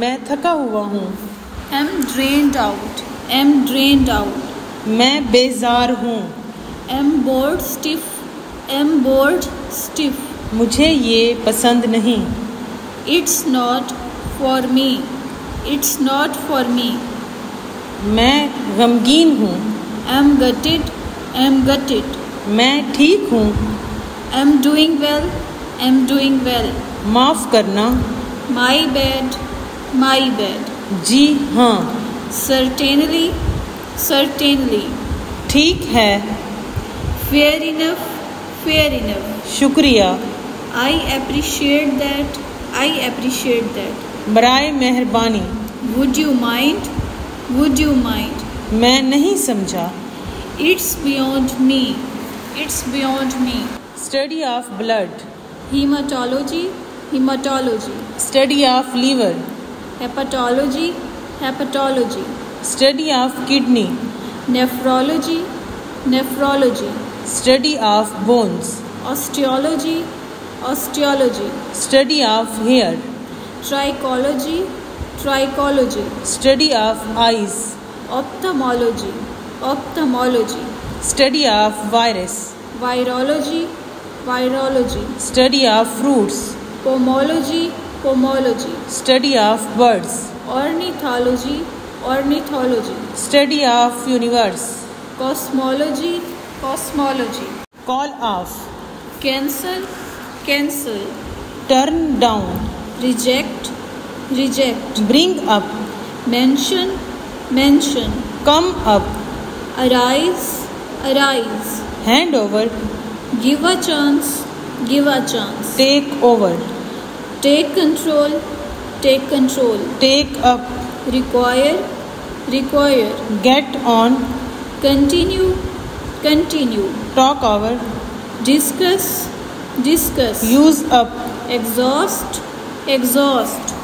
मैं थका हुआ हूँ। I'm drained out. I'm drained out. मैं बेजार हूँ। I'm bored stiff. I'm bored stiff. मुझे ये पसंद नहीं। It's not for me. It's not for me. मैं गमगीन हूँ। I'm gutted. I'm gutted. मैं ठीक हूँ। I'm doing well. I'm doing well. माफ़ करना। My bad. My bad. जी हाँ। Certainly. Certainly. ठीक है। Fair enough. Fair enough. शुक्रिया। I appreciate that. I appreciate that. बराए मेहरबानी। Would you mind? Would you mind? मैं नहीं समझा। It's beyond me. It's beyond me. Study of blood. Hematology. Hematology. Study of liver. Hepatology. Hepatology. Study of kidney. Nephrology. Nephrology. Study of bones. Osteology. Osteology. Study of hair. Trichology. Trichology. Study of eyes. Ophthalmology. Ophthalmology. Study of virus. Virology. Virology. Study of fruits. Pomology. Pomology. Study of birds. Ornithology. Ornithology. Study of universe. Cosmology. Cosmology. Call off. Cancel. Cancel. Turn down. Reject. Reject. Bring up. Mention. Mention. Come up. Arise. Arise. Hand over. Give a chance. Give a chance. Take over. Take control. Take control. Take up. Require. Require. Get on. Continue. Continue. Talk over. Discuss. Discuss. Use up. Exhaust. Exhaust.